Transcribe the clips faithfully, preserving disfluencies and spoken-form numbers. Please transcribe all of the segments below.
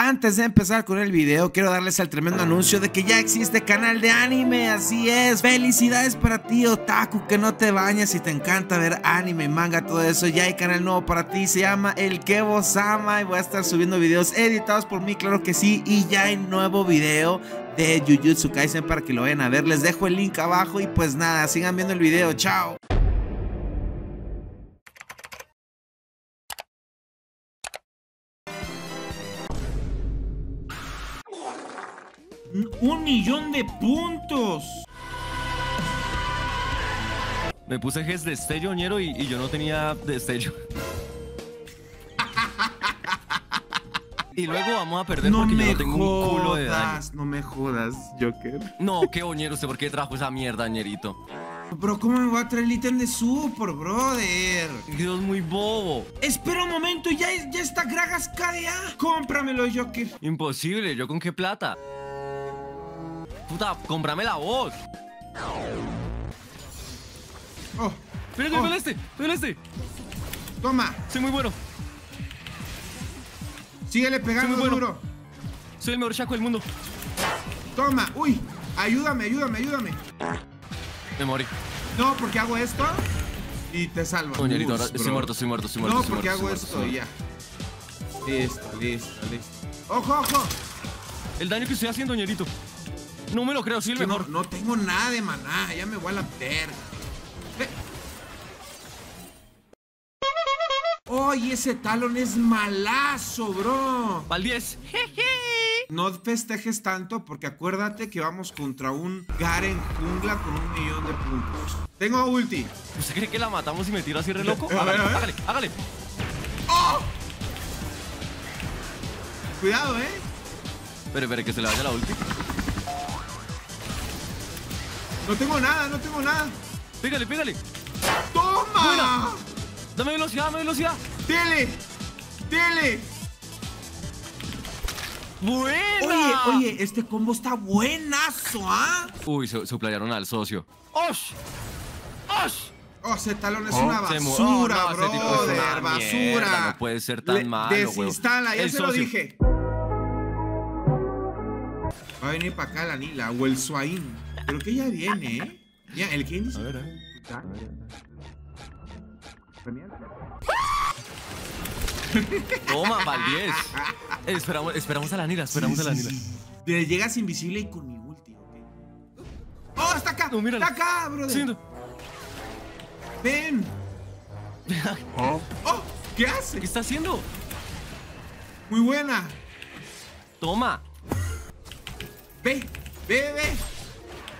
Antes de empezar con el video, quiero darles el tremendo anuncio de que ya existe canal de anime, así es. Felicidades para ti, otaku, que no te bañas y te encanta ver anime, manga, todo eso. Ya hay canal nuevo para ti, se llama El Kebo-sama y voy a estar subiendo videos editados por mí, claro que sí. Y ya hay nuevo video de Jujutsu Kaisen para que lo vayan a ver, les dejo el link abajo y pues nada, sigan viendo el video, chao. ¡Un millón de puntos! Me puse Gs destello, ñero, y, y yo no tenía destello. Y luego vamos a perder no porque me yo no tengo jodas, un culo de daño. No me jodas, Joker. No, qué oñero usted, ¿por qué trajo esa mierda, ñerito? Bro, ¿cómo me voy a traer el ítem de super, brother? Dios, muy bobo. Espera un momento, ya, ya está Gragas K D A. Cómpramelo, Joker. Imposible, ¿yo con qué plata? Puta, cómprame la voz. Oh, mira, oh. Mira este, mira este. Toma. Soy muy bueno. Síguele pegando, muy bueno. Duro. Soy el mejor Shaco del mundo. Toma, uy. Ayúdame, ayúdame, ayúdame. Me morí. No, porque hago esto y te salvo. Coñerito, ahora estoy muerto, estoy muerto, estoy muerto. No, porque hago esto y ya. Listo, listo, listo. Ojo, ojo. El daño que estoy haciendo, ñerito. No me lo creo, sí el mejor. No, no tengo nada de maná, ya me voy a la verga. Eh. Oye, oh, ese Talon es malazo, bro. Al diez. No festejes tanto porque acuérdate que vamos contra un Garen jungla con un millón de puntos. Tengo ulti. ¿Usted cree que la matamos y me tiro así re loco? Eh, hágale, eh, hágale, eh. hágale. Oh. Cuidado, eh. Espere, espere, que se le vaya la ulti. No tengo nada, no tengo nada. Pégale, pégale. ¡Toma! Buena. Dame velocidad, dame velocidad. ¡Tele! ¡Tele! ¡Buena! Oye, oye, este combo está buenazo, ¿ah? ¿eh? Uy, se, se playaron al socio. ¡Osh! ¡Osh! Oh, ese Talon es oh, una basura, oh, no, brother, una basura. Mierda, no puede ser tan Le, malo, desinstala, huevo. Ya se socio. Lo dije. Va a venir para acá la Nila o el Swain. Creo que ya viene, ¿eh? Ya, el que dice. A ver, a ver. Toma, pal diez. Esperamos, esperamos a la Nila, esperamos sí, sí, a la Nila. Sí. Te llegas invisible y con mi ulti, ¿ok? ¡Oh, está acá! No, ¡está acá, brother! Sí, no. ¡Ven! Oh. ¡Oh! ¿Qué hace? ¿Qué está haciendo? ¡Muy buena! ¡Toma! ¡Ve! ¡Ve, ve!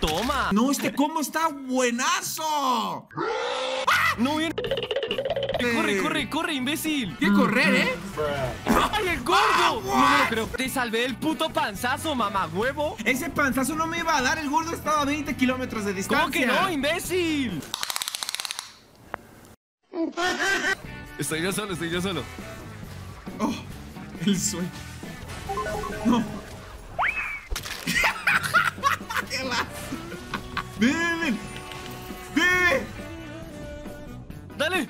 ¡Toma! ¡No, este combo está buenazo! ¡Ah! ¡No viene! Eh. ¡Corre, corre, corre, imbécil! ¡Qué correr, eh! ¡Ay, el gordo! Ah, no me lo creo. Te salvé del puto panzazo, mamá huevo. Ese panzazo no me iba a dar, el gordo estaba a veinte kilómetros de distancia. ¿Cómo que no, imbécil? Estoy yo solo, estoy yo solo. Oh, el sueño. No. ¡Ven, ven! ¡Ven! ¡Dale!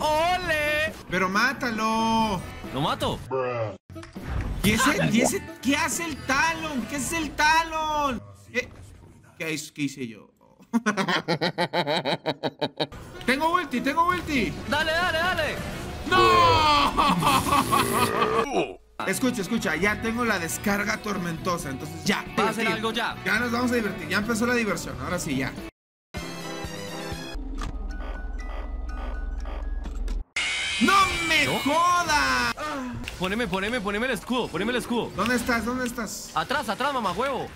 ¡Ole! ¡Pero mátalo! ¡Lo mato! ¿Y ese, y ese, ¿Qué hace el Talon? ¿Qué es el Talon? ¿Qué, qué, qué hice yo? ¡Tengo ulti! ¡Tengo ulti! ¡Dale, dale, dale! ¡No! Escucha, escucha, ya tengo la descarga tormentosa, entonces ya. Va a hacer algo ya. Ya nos vamos a divertir, ya empezó la diversión, ahora sí, ya. ¡No me ¿No? jodas! Poneme, poneme, poneme el escudo, poneme el escudo. ¿Dónde estás? ¿Dónde estás? Atrás, atrás, mamá huevo.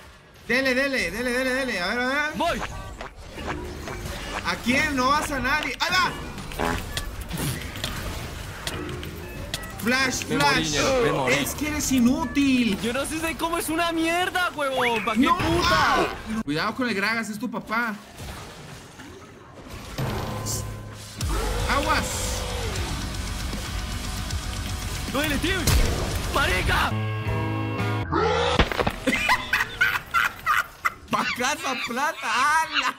Dele, dele, dele, dele, dele, a ver, a ver. ¡Voy! ¿A quién? No vas a nadie. ¡Ahí va! Flash, me flash. Morí, me es que eres inútil. Yo no sé cómo es una mierda, huevón. ¿Para qué no, puta? No. Cuidado con el Gragas, es tu papá. Aguas. No le tío. ¡Marica! Pa' casa plata, ala.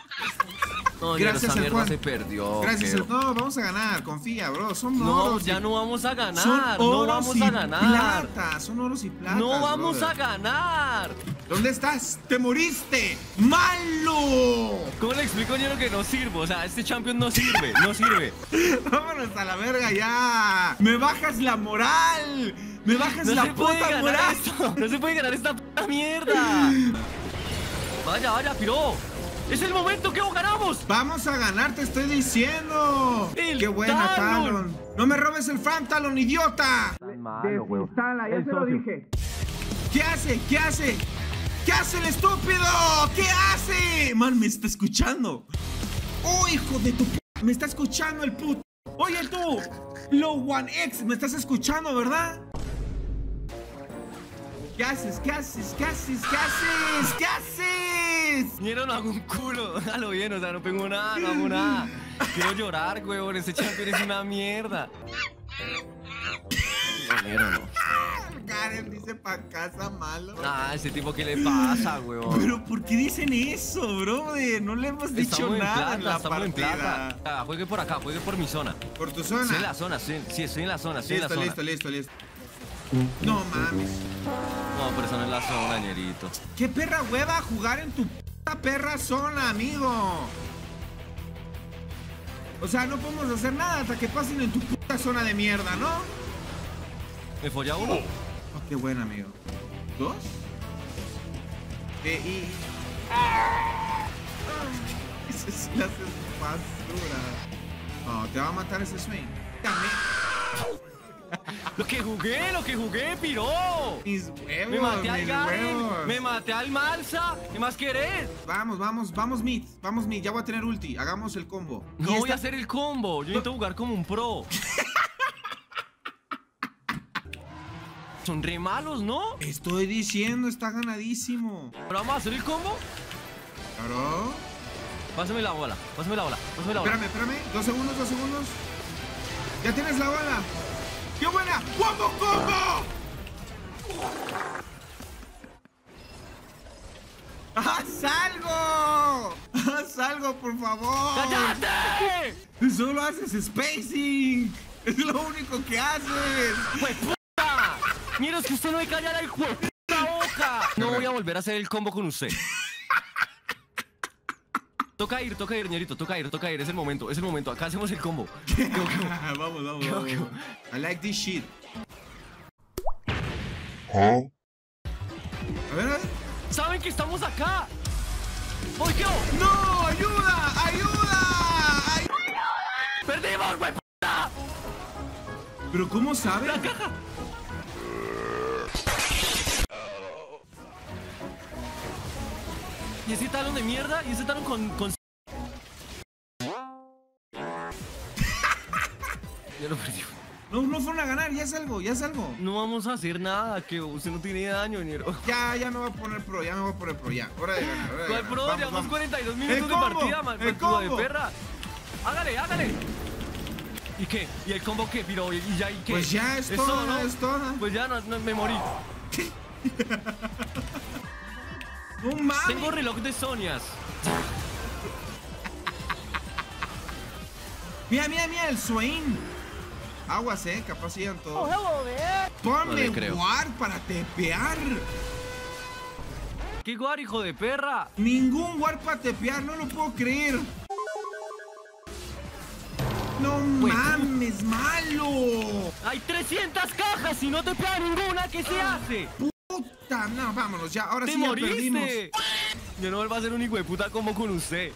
No, gracias al Juan. Se perdió, gracias al... No, vamos a ganar, confía, bro. Son no, oros ya y... no vamos a ganar. Son no vamos y a ganar. Plata. Son oros y plata. No vamos brother. a ganar. ¿Dónde estás? ¡Te moriste! ¡Malo! ¿Cómo le explico yo lo que no sirvo? O sea, este champion no sirve, no sirve. Vámonos a la verga ya. Me bajas la moral. Me bajas no la puta moral. Esto. No se puede ganar esta puta mierda. Vaya, vaya, piro. ¡Es el momento que ganamos! ¡Vamos a ganar, te estoy diciendo! El ¡Qué buena, Talon. Talon! ¡No me robes el Fram, Talon, idiota! Desinstala, ya se lo dije. ¿Qué hace? ¿Qué hace? ¿Qué hace el estúpido? ¿Qué hace? Man, me está escuchando. ¡Oh, hijo de tu p! Me está escuchando el puto. Oye, tú, Low One X, me estás escuchando, ¿verdad? ¿Qué haces? ¿Qué haces? ¿Qué haces? ¿Qué haces? ¿Qué haces? Mira, no hago un culo. Déjalo bien, o sea, no tengo nada, no hago nada. Quiero llorar, huevón. Ese champion es una mierda. No, no. Garen dice pa' casa malo. Ah, ese tipo, ¿qué le pasa, huevón? Pero ¿por qué dicen eso, brother? No le hemos dicho nada en la partida. Ah, juegue por acá, juegue por mi zona. ¿Por tu zona? Sí, en la zona, sí, sí, estoy en la zona, sí, en la zona. Listo, listo, listo, listo. No mames. No, pero eso no es la zona, ñerito. Qué perra hueva jugar en tu puta perra zona, amigo. O sea, no podemos hacer nada hasta que pasen en tu puta zona de mierda, ¿no? Me follé a uno. Oh, qué bueno, amigo. ¿Dos? Eh, y... Ah, esa es la basura. No, oh, te va a matar ese Swain. Dame. Lo que jugué, lo que jugué, piró. Mis huevos, me maté al Garen, me maté al Malsa. ¿Qué más querés? Vamos, vamos, vamos mid, vamos mid. Ya voy a tener ulti, hagamos el combo. No voy esta... a hacer el combo, yo no. Intento jugar como un pro. Son re malos, ¿no? Estoy diciendo, está ganadísimo. ¿Pero vamos a hacer el combo? Claro. Pásame la bola, pásame la bola, pásame la bola. Espérame, espérame, dos segundos, dos segundos. Ya tienes la bola. ¡Qué buena! ¡Combo, combo! ¡Haz algo! ¡Haz algo, por favor! ¡Cállate! Solo haces spacing. Es lo único que haces. ¡Jueputa! Mira, es que usted no hay que callar al juego. ¡La boca! No voy a volver a hacer el combo con usted. Toca ir, toca ir, ñerito, toca ir, toca ir. Es el momento, es el momento. Acá hacemos el combo. Vamos, vamos, vamos. I like this shit. ¿Eh? A ver, a ver. ¡Saben que estamos acá! ¡Voy, yo! ¡No! ¡Ayuda! ¡Ayuda! ¡Ayuda! ¡Perdimos, güey, puta! ¿Pero cómo sabe? ¡La caja! ¿Y ese Talon de mierda? ¿Y ese Talon con... con... Ya lo perdí. No, no fueron a ganar, ya es algo, ya es algo. No vamos a hacer nada, que usted no tiene daño, ñero. Ya, ya me va a poner pro, ya me va a poner pro, ya. Hora de ganar, hora de ganar. Pro, vamos, llevamos vamos. cuarenta y dos minutos de partida, man. El combo de perra. Hágale, hágale. ¿Y qué? ¿Y el combo qué, piro? ¿Y ya y qué? Pues ya es, es toda, todo, ¿no? Es toda. Pues ya no, no, me morí. ¡No mames! Tengo reloj de Sonias. Mira, mira, mira el Swain. Aguas, eh, capaz llegan todos. Oh, ponme no guard para tepear. ¿Qué guard, hijo de perra? Ningún guard para tepear, no lo puedo creer. No pues, mames, malo. Hay trescientas cajas y no te pega ninguna, ¿qué se ah. hace? Puta, no, vámonos ya, ahora sí ya perdimos. Yo no vuelvo a hacer un hijo de puta como con usted.